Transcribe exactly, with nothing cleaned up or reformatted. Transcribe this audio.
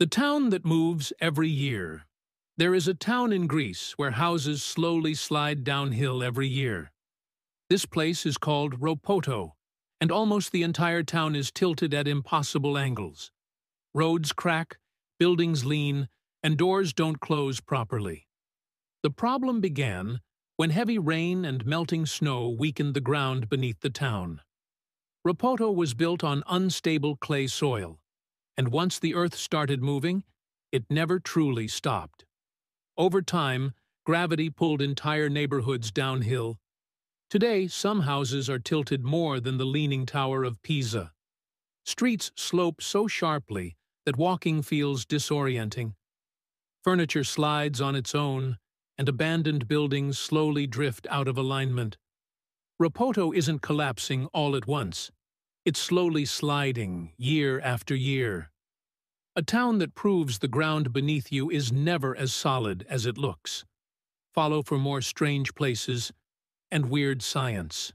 The town that moves every year. There is a town in Greece where houses slowly slide downhill every year. This place is called Ropoto, and almost the entire town is tilted at impossible angles. Roads crack, buildings lean, and doors don't close properly. The problem began when heavy rain and melting snow weakened the ground beneath the town. Ropoto was built on unstable clay soil, and once the earth started moving, it never truly stopped. Over time, gravity pulled entire neighborhoods downhill. Today, some houses are tilted more than the Leaning Tower of Pisa. Streets slope so sharply that walking feels disorienting. Furniture slides on its own, and abandoned buildings slowly drift out of alignment. Ropoto isn't collapsing all at once. It's slowly sliding, year after year. A town that proves the ground beneath you is never as solid as it looks. Follow for more strange places and weird science.